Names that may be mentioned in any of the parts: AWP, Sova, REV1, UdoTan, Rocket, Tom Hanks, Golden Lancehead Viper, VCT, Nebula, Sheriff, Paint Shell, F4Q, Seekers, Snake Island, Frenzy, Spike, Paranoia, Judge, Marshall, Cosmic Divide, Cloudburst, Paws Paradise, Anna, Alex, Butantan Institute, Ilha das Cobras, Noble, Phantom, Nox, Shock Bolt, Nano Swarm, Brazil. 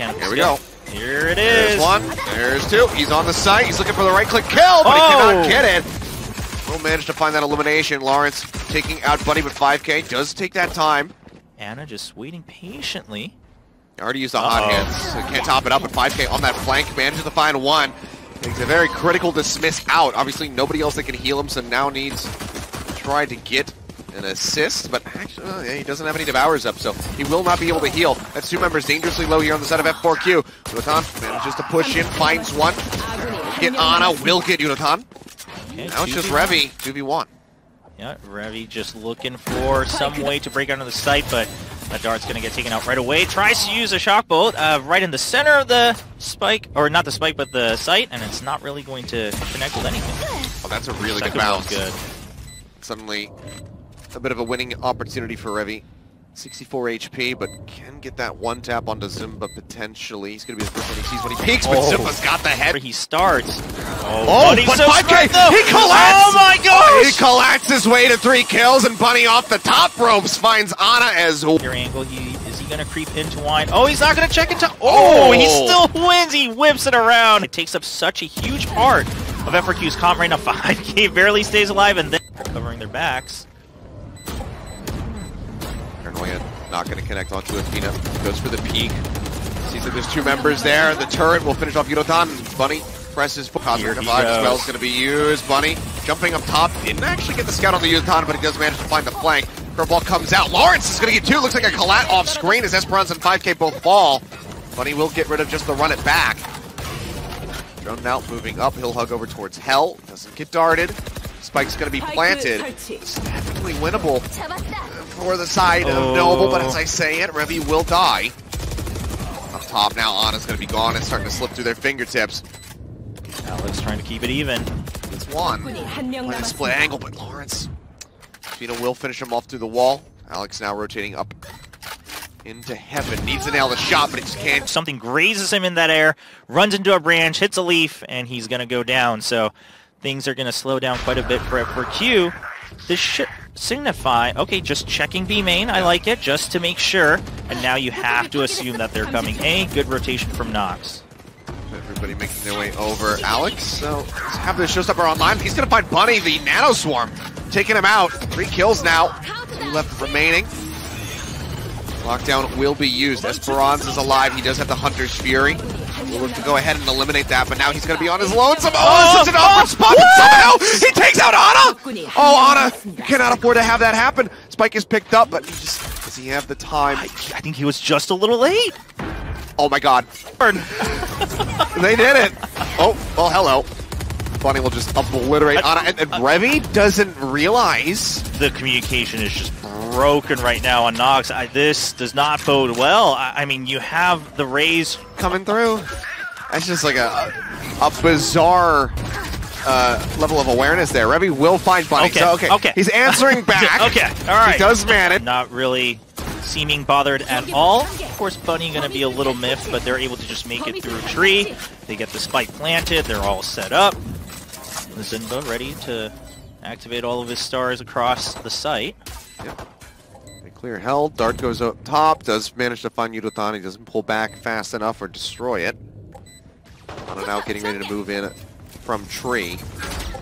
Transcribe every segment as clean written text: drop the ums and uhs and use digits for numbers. can. Here we go. Here it is. There's one. There's two. He's on the site. He's looking for the right-click kill, but he cannot get it. Will manage to find that elimination. Lawrence taking out Buddy with 5K. Does take that time. Anna just waiting patiently. Already used the hot hits. So can't top it up with 5K on that flank. Manages to find one. Makes a very critical dismiss out. Obviously, nobody else that can heal him, so now needs to try to get an assist, but actually, he doesn't have any devours up, so he will not be able to heal. That's two members dangerously low here on the side of F4Q. Unotan manages to push in, finds one. Get Ana, will get Unotan. Okay, now it's just Revy, 2v1. Yeah, Revy just looking for some way to break out of the site, but that dart's going to get taken out right away. Tries to use a shock bolt right in the center of the spike, or not the spike, but the site, and it's not really going to connect with anything. Oh, that's a really good bounce. Good. Suddenly, a bit of a winning opportunity for Revy. 64 HP, but can get that one tap onto Zimba potentially. He's going to be the first one he sees when he peeks, but Zimba's got the head. He starts. But so 5K! He collapses! Oh my gosh! He collapses his way to 3 kills, and Bunny off the top ropes finds Ana as well. Your angle, is he going to creep into wine? Oh, he's not going to check into... Oh, he still wins! He whips it around! It takes up such a huge part of F4Q's comp right now. 5K barely stays alive, and then covering their backs. Paranoia not going to connect onto Athena. Goes for the peak. Sees that there's two members there. The turret will finish off Unotan. Bunny presses for Cosmic Divide as well. It's going to be used. Bunny jumping up top. Didn't actually get the scout on the Unotan, but he does manage to find the flank. Curveball comes out. Lawrence is going to get two. Looks like a collat off screen as Esperanza and 5K both fall. Bunny will get rid of just the run it back. Drone now moving up. He'll hug over towards Hell. Doesn't get darted. Spike's going to be planted. It's definitely winnable for the side of Noble, but as I say it, Revy will die. Up top now, Ana's going to be gone. It's starting to slip through their fingertips. Alex trying to keep it even. It's one. Playing a split angle, but Lawrence. Fina will finish him off through the wall. Alex now rotating up into heaven. Needs to nail the shot, but it just can't. Something grazes him in that air, runs into a branch, hits a leaf, and he's going to go down, so... Things are going to slow down quite a bit for F4Q. This should signify, okay, just checking B main, I like it, just to make sure. And now you have to assume that they're coming. A good rotation from Nox. Everybody making their way over. Alex, so let's have the showstopper online. He's going to find Bunny, the Nano Swarm, taking him out. 3 kills now, 2 left remaining. Lockdown will be used. Esperanza is alive, he does have the Hunter's Fury. We'll look to go ahead and eliminate that, but now he's going to be on his lonesome. Oh, it's such an awkward spot, but somehow he takes out Ana! Oh, Ana cannot afford to have that happen. Spike is picked up, but he just, does he have the time? I think he was just a little late. Oh my god. They did it. Oh, well, hello. Bunny will just obliterate Ana, and Revy doesn't realize. The communication is just broken right now on Nox. This does not bode well. I mean, you have the rays coming through. That's just like a bizarre level of awareness there. Revy will find Bunny. Okay, so, okay. He's answering back. Okay, all right. He does manage. Not really seeming bothered at all. Of course, Bunny going to be a little miffed, but they're able to just make it through a tree. They get the spike planted. They're all set up. Zimba ready to activate all of his stars across the site. Yep. They clear Hell. Dart goes up top. Does manage to find Unotan. He doesn't pull back fast enough or destroy it. Ana now getting ready to move in from tree.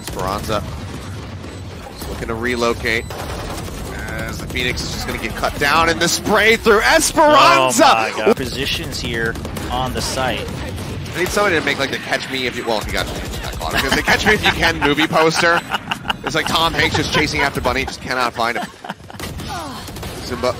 Esperanza is looking to relocate. As the Phoenix is just going to get cut down in the spray through Esperanza. Oh my God. Positions here on the site. I need somebody to make like the Catch Me If You... Well, you got caught because the Catch Me If You Can movie poster. It's like Tom Hanks just chasing after Bunny. Just cannot find him. Zimba.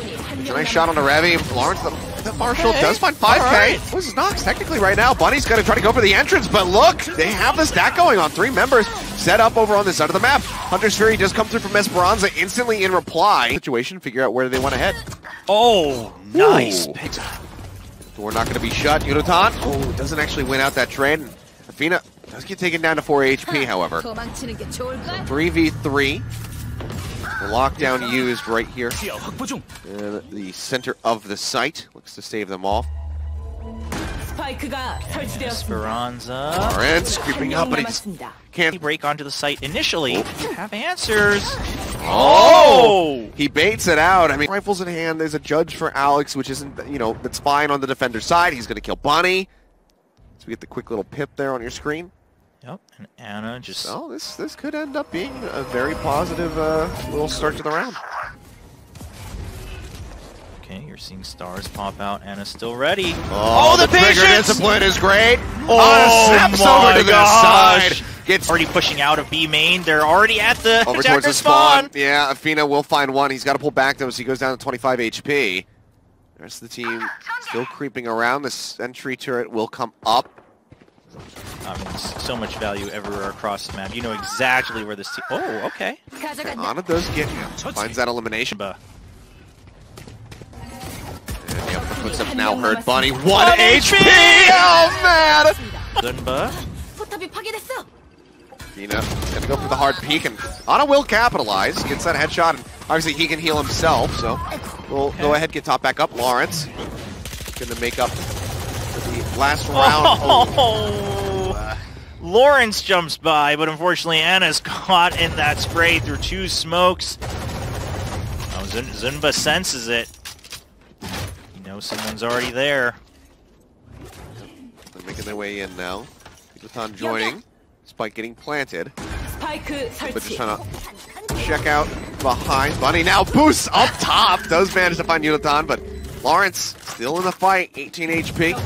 Nice shot on the Revy. Lawrence, the Marshall does find 5K. Right. This is Nox technically right now. Bunny's going to try to go for the entrance, but look, they have the stack going on. 3 members set up over on this side of the map. Hunter's Fury does come through from Esperanza instantly in reply. Situation, figure out where they want to head. Oh, nice pick. Door not going to be shut. Unotan, doesn't actually win out that trade. Athena does get taken down to 4 HP, however. 3v3. The lockdown used right here in the center of the site. Looks to save them all. Esperanza. Lawrence creeping up, but he can't break onto the site initially. You have answers. Oh! He baits it out. I mean, rifles in hand, there's a judge for Alex, which isn't, you know, that's fine on the defender's side. He's going to kill Bonnie. So we get the quick little pip there on your screen. Yep, and Anna just... Oh, this could end up being a very positive little start to the round. Okay, you're seeing stars pop out. Anna's still ready. Oh, the trigger discipline is great. Oh, snaps over to the side. Gets already pushing out of B main. They're already at the over towards the spawn. Yeah, Afina will find one. He's got to pull back though, so he goes down to 25 HP. The rest of the team still creeping around. The sentry turret will come up. So much value everywhere across the map. You know exactly where this team. Oh, okay. Anna does get him. Finds that elimination. And the upper puts up now heard Bonnie. 1 HP! Oh man! Zunba. Dina is going to go for the hard peek, and Ana will capitalize. Gets that headshot, and obviously he can heal himself, so we'll go ahead, get top back up. Lawrence going to make up for the last round. Oh. Lawrence jumps by, but unfortunately Anna's caught in that spray through two smokes. Oh, Zunba senses it. He knows someone's already there. They're making their way in now. Baton joining. Spike getting planted, but just trying to check out behind. Bunny now boosts up top. Does manage to find Yunaton, but Lawrence still in the fight. 18 HP.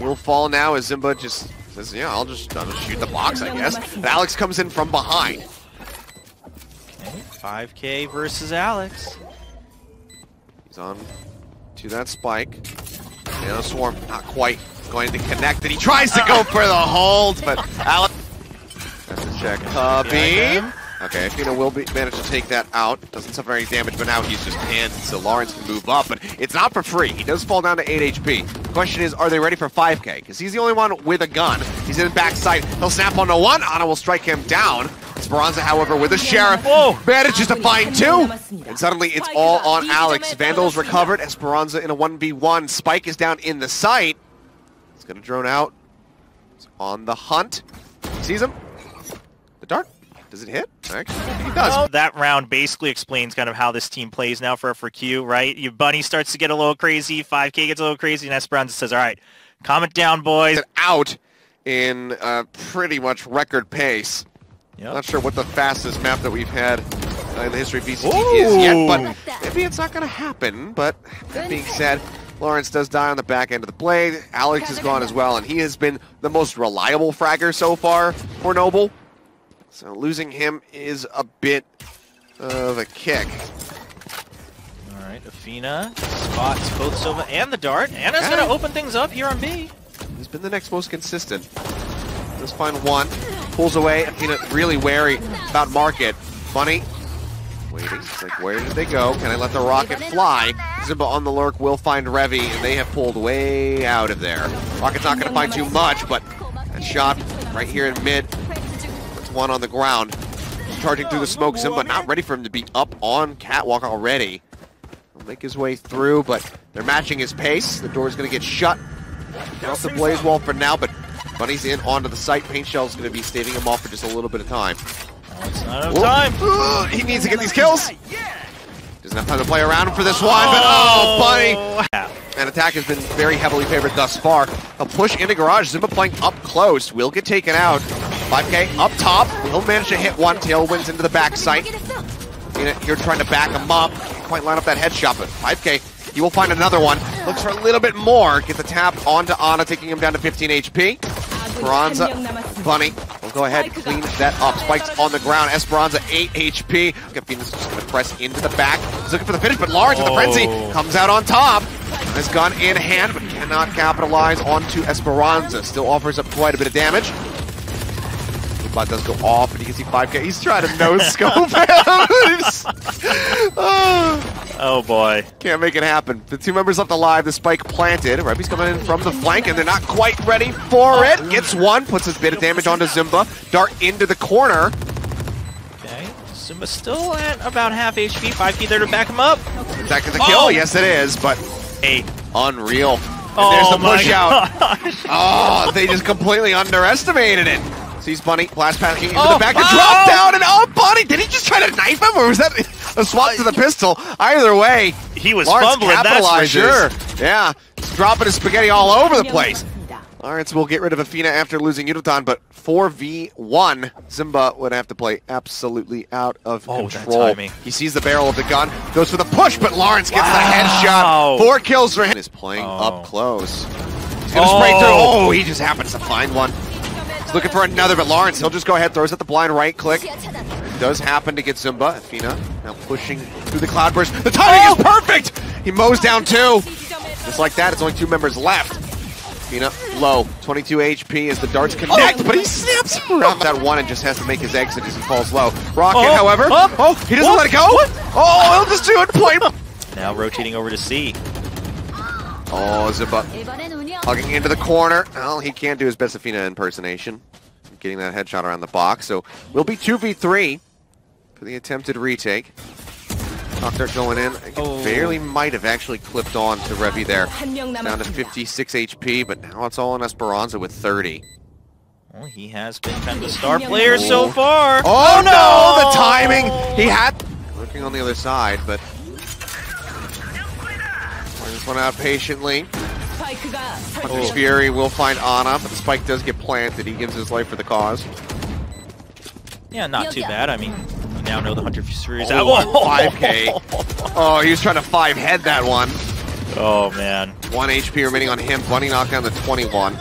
Will fall now as Zimba just says, "Yeah, I'll just shoot the box, I guess." And Alex comes in from behind. Okay, 5K versus Alex. He's on to that Spike. Nano Swarm not quite going to connect, and he tries to go for the hold, but Alex has to check beam. Okay, Afina will manage to take that out. Doesn't suffer any damage, but now he's just pinned, so Lawrence can move up, but it's not for free. He does fall down to 8 HP. The question is, are they ready for 5K? Because he's the only one with a gun. He's in the backside. He'll snap onto one. Ana will strike him down. Speranza, however, with a Sheriff, manages to find two, and suddenly it's all on Alex. Vandal's recovered, Esperanza in a 1v1. Spike is down in the sight. He's going to drone out. He's on the hunt. He sees him. The dart. Does it hit? Actually, it does. That round basically explains kind of how this team plays now for F4Q, right? Your Bunny starts to get a little crazy, 5K gets a little crazy, and Esperanza says, all right, calm it down, boys. Out in pretty much record pace. Yep. Not sure what the fastest map that we've had in the history of VCT is yet, but maybe it's not going to happen. But that being said, Lawrence does die on the back end of the blade. Alex is gone as well, and he has been the most reliable fragger so far for Noble. So losing him is a bit of a kick. All right, Afina spots both Sova and the dart. Anna's going to open things up here on B. He's been the next most consistent. Let's find one. Pulls away. Afina really wary about Market. Bunny waiting. It's like, where did they go? Can I let the rocket fly? Zimba on the lurk will find Revy, and they have pulled way out of there. Rocket's not going to find too much, but that shot right here in mid. That's one on the ground. Charging through the smoke. Zimba not ready for him to be up on catwalk already. He'll make his way through, but they're matching his pace. The door's going to get shut. Off the blaze wall for now, but Bunny's in onto the site. Paint Shell's going to be staving him off for just a little bit of time. Oh, it's not enough time. He needs to get these kills. Doesn't have time to play around for this one, but oh, Bunny. Yeah. And attack has been very heavily favored thus far. A push into garage. Zimba playing up close. Will get taken out. 5K up top. Will manage to hit one. Tailwinds into the back site. Here trying to back him up. Can't quite line up that headshot, but 5K. He will find another one. Looks for a little bit more. Get the tap onto Ana, taking him down to 15 HP. Esperanza, Bunny will go ahead and clean that up. Spike's on the ground. Esperanza, 8 HP. Phoenix is just going to press into the back. He's looking for the finish, but Lawrence with the frenzy comes out on top. His gun in hand, but cannot capitalize onto Esperanza. Still offers up quite a bit of damage. The bot does go off, and you can see 5K. He's trying to no-scope him. Oh boy. Can't make it happen. The two members left alive. The Spike planted. Revy's coming in from the flank, and they're not quite ready for it. Gets one. Puts his bit of damage onto Zimba. Dart into the corner. Okay. Zimba still at about half HP. 5K there to back him up. Is that the kill? Yes, it is. But unreal. And there's the push out. Oh, they just completely underestimated it. Sees Bunny, blast packing into the back, and drop down and up Bunny! Did he just try to knife him, or was that a swap to the pistol? Either way, he was fumbling, that's for sure. Yeah, dropping his spaghetti all over the place. Lawrence will get rid of Athena after losing Udotan, but 4v1, Zimba would have to play absolutely out of control. He sees the barrel of the gun, goes for the push, but Lawrence gets the headshot. 4 kills for him. He's playing up close. He's gonna spray through. Oh, he just happens to find one. He's looking for another, but Lawrence, he'll just go ahead, throws at the blind right click. It does happen to get Zimba. Athena now pushing through the cloudburst. The timing is perfect! He mows down 2. Just like that, it's only 2 members left. Athena low, 22 HP as the darts connect, but he snaps around that one and just has to make his exit as he falls low. Rocket, however, he doesn't let it go. Oh, he'll just do it, play. Now rotating over to C. Oh, Zimba hugging into the corner. Well, he can't do his best Athena impersonation. Getting that headshot around the box, so we'll be 2v3 for the attempted retake. Doctor going in. Barely might have actually clipped on to Revy there. Down to 56 HP, but now it's all on Esperanza with 30. Well, he has been kind of a star player so far. Oh, no! The timing! He had... Looking on the other side, but... This one out patiently. Hunter's Fury will find Ana, but the spike does get planted. He gives his life for the cause. Yeah, not too bad. I mean... Now know the Hunter's Fury is out. 5k. Oh, he was trying to 5-head that one. Oh, man. 1 HP remaining on him. Bunny knocked down the 21.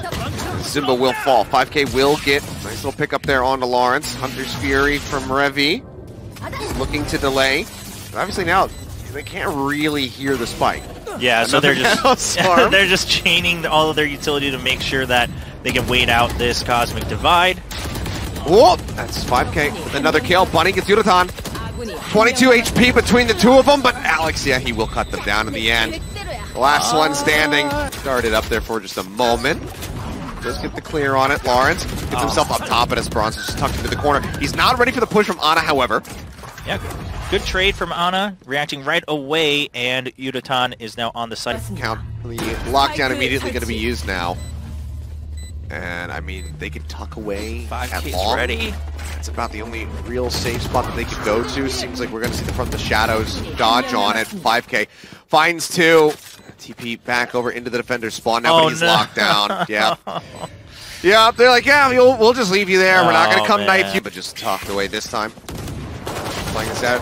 Zimba will fall. 5k will get nice little pickup there onto Lawrence. Hunter's Fury from Revy. Looking to delay. But obviously now they can't really hear the spike. Yeah, so they're just they're just chaining all of their utility to make sure that they can wait out this Cosmic Divide. Whoa! That's 5k with another kill. Bunny gets Udotan. 22 HP between the 2 of them, but Alex, yeah, he will cut them down in the end. The last one standing. Started up there for just a moment. Just get the clear on it. Lawrence gets himself up top at Esperanza, just tucked into the corner. He's not ready for the push from Ana, however. Yeah, good trade from Ana, reacting right away, and Udotan is now on the side. Count the lockdown immediately going to be used now. And, I mean, they can tuck away at long. Ready. That's about the only real safe spot that they could go to. Seems like we're going to see the front of the shadows dodge on it. 5k. Finds 2. TP back over into the defender's spawn now, but he's locked down. Yeah. Yeah, they're like, yeah, we'll just leave you there. We're not going to come knife you. But just tucked away this time. Playing this out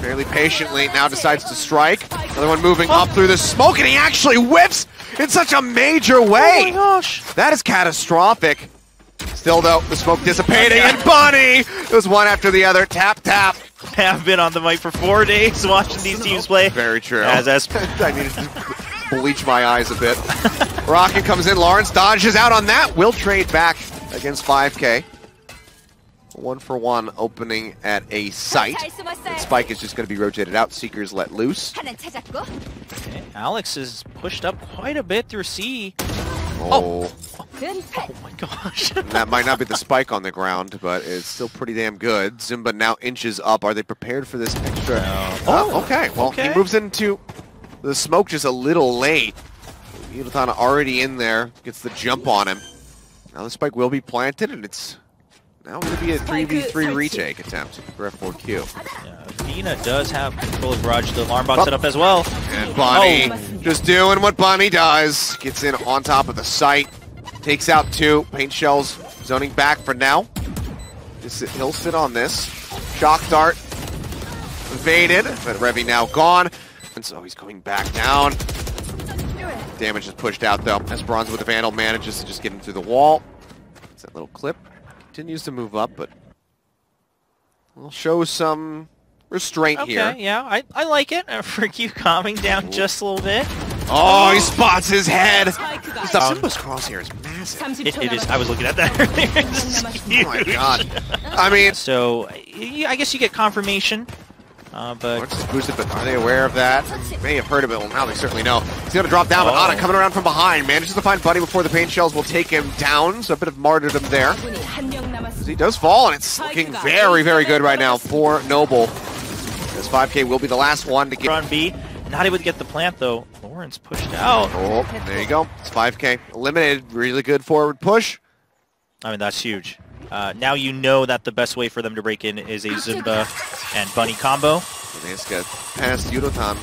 fairly patiently. Now decides to strike. Another one moving up through the smoke, and he actually whips! In such a major way! Oh my gosh! That is catastrophic. Still though, the smoke dissipating, and Bunny! It was one after the other. Tap, tap. I have been on the mic for 4 days watching these teams play. Very true. I needed to bleach my eyes a bit. Rocket comes in, Lawrence dodges out on that. Will trade back against 5k. 1 for 1 opening at a site. And Spike is just going to be rotated out. Seekers let loose. Okay, Alex is pushed up quite a bit through C. Oh my gosh. That might not be the spike on the ground, but it's still pretty damn good. Zimba now inches up. Are they prepared for this extra? No. Okay. Well, he moves into the smoke just a little late. Udotan already in there. Gets the jump on him. Now the spike will be planted, and it's... Now it's going to be a 3v3 retake attempt for F4Q. Yeah, Athena does have control of Garage, the alarm box set up as well. And Bunny just doing what Bunny does. Gets in on top of the site. Takes out 2. Paint Shell's zoning back for now. He'll sit on this. Shock Dart evaded, but Revy now gone. And so he's coming back down. Damage is pushed out though. Esperanza with the Vandal manages to just get him through the wall. It's that little clip. Continues to move up, but we'll show some restraint here. Okay, yeah, I like it. F4Q calming down just a little bit. Oh, he spots his head! Simba's crosshair is massive. It is, I was looking at that earlier. It's huge. Oh my god. I mean... So, I guess you get confirmation, but... Boosted, but are they aware of that? May have heard of it, well now they certainly know. He's gonna drop down, but Ana coming around from behind. Manages to find Bunny before the paint shells will take him down, so a bit of martyrdom there. He does fall, and it's looking very, very good right now for Noble. This 5k will be the last one to get... On B, not able to get the plant, though. Lawrence pushed out. There you go. It's 5k. Eliminated. Really good forward push. I mean, that's huge. Now you know that the best way for them to break in is a Zumba and Bunny combo. And they just get past Yudotan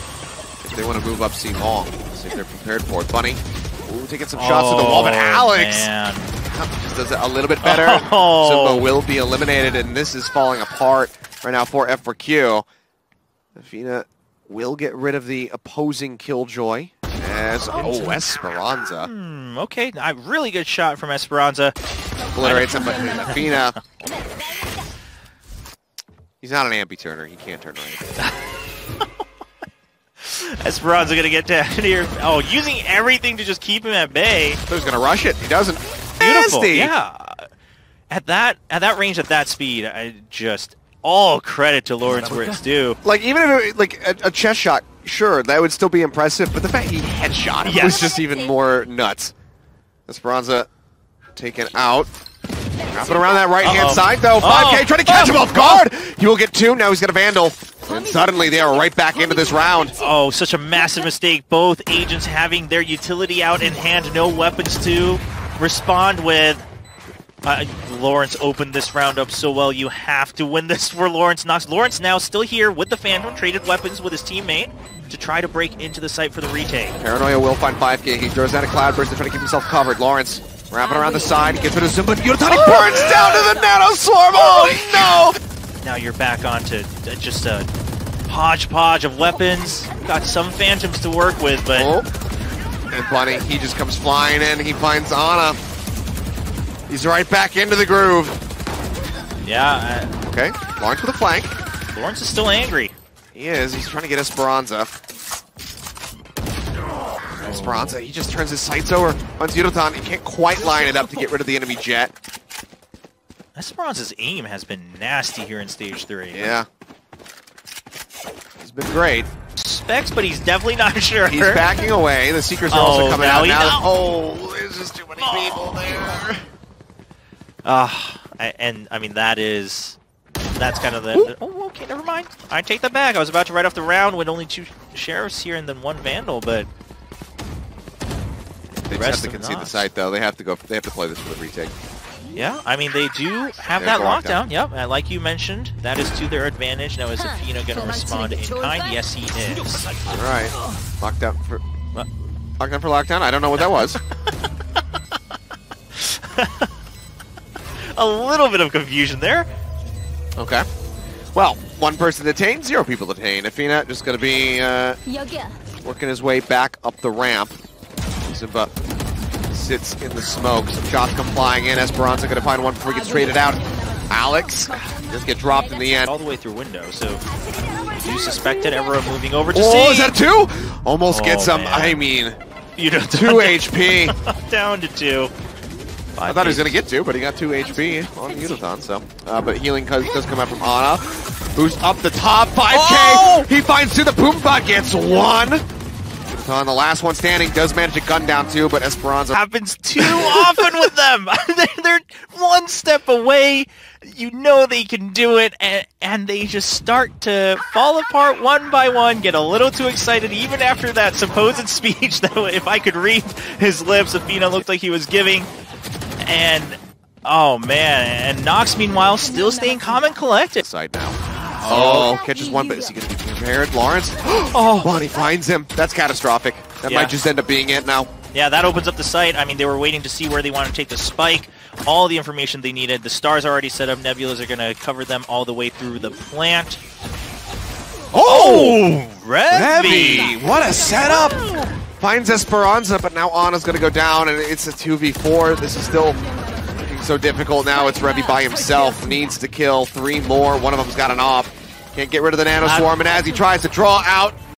if they want to move up C long. See if they're prepared for it. Bunny, ooh, taking some shots at the wall, but Alex just does it a little bit better. Zumba will be eliminated, and this is falling apart right now for F4Q. Athena will get rid of the opposing Killjoy. As, Esperanza. Okay, a really good shot from Esperanza. Obliterates him, but Athena. He's not an ampi-turner. He can't turn right. Esperanza gonna get down here. Oh, using everything to just keep him at bay. Who's gonna rush it? He doesn't. Beautiful. Nasty. Yeah. At that range, at that speed, I just all credit to Lawrence where it's due. Like even if it, like a chest shot. Sure, that would still be impressive, but the fact he headshot was just even more nuts. Esperanza taken out. Wrapping around that right-hand side, though. 5K trying to catch him off guard! He will get two, now he's got a Vandal. And suddenly they are right back into this round. Oh, such a massive mistake. Both agents having their utility out in hand, no weapons to respond with. Lawrence opened this round up so well. You have to win this for Lawrence. Nox. Lawrence now still here with the Phantom, traded weapons with his teammate to try to break into the site for the retake. Paranoia will find 5K. He throws out a Cloudburst to try to keep himself covered. Lawrence wrapping around the side, gets rid of Zumba. Yurutani burns down to the Nano Swarm. Oh no! Now you're back onto just a hodgepodge of weapons. Got some Phantoms to work with, but and Bunny, he just comes flying in. He finds Ana. He's right back into the groove. Yeah. Okay, Lawrence with a flank. Lawrence is still angry. He is. He's trying to get Esperanza. Esperanza, he just turns his sights over on Yudotan. He can't quite line it up to get rid of the enemy jet. Esperanza's aim has been nasty here in Stage 3. Yeah. He's been great. Specs, but he's definitely not sure. He's backing away. The Seekers are also coming out now. Oh, there's just too many people there. And I mean that's kind of the okay, never mind. I take that back. I was about to write off the round with only two Sheriffs here and then one Vandal, but they just have to concede the site though. They have to go. They have to play this for the retake. Yeah, I mean they do have that lockdown. Yep, and like you mentioned, that is to their advantage. Now is Afino going to respond in kind? Yes, he is. All right, lockdown for lockdown. I don't know what that was. A little bit of confusion there. Okay. Well, one person detained, zero people detained. Athena just going to be working his way back up the ramp. Zumba sits in the smoke. Some shots come flying in. Esperanza going to find one before he gets traded out. Alex does get dropped in the end. All the way through window, so you suspected Evera moving over to C. Oh, is that two? Almost gets him. I mean, you know, 2 HP. Down to 2. I thought he was going to get 2, but he got 2 HP on Yudotan, so. But healing does come out from Ana, who's up the top. 5K! He finds 2, the Poombot gets 1! Yudotan, the last one standing, does manage to gun down 2, but Esperanza... Happens too often with them! They're one step away, you know they can do it, and they just start to fall apart one by one, get a little too excited, even after that supposed speech, that if I could read his lips, Athena looked like he was giving. And, oh man, and Nox, meanwhile, still staying calm and collected. Side now. Oh, catches one, but is he going to be prepared? Lawrence? Bonnie finds him. That's catastrophic. That might just end up being it now. Yeah, that opens up the site. I mean, they were waiting to see where they want to take the spike. All the information they needed. The stars are already set up. Nebulas are going to cover them all the way through the plant. Oh! Revy! What a setup! Finds Esperanza, but now Ana's going to go down, and it's a 2v4. This is still looking so difficult now. It's Revy by himself. Needs to kill 3 more. One of them's got an AWP. Can't get rid of the Nano Swarm, and as he tries to draw out...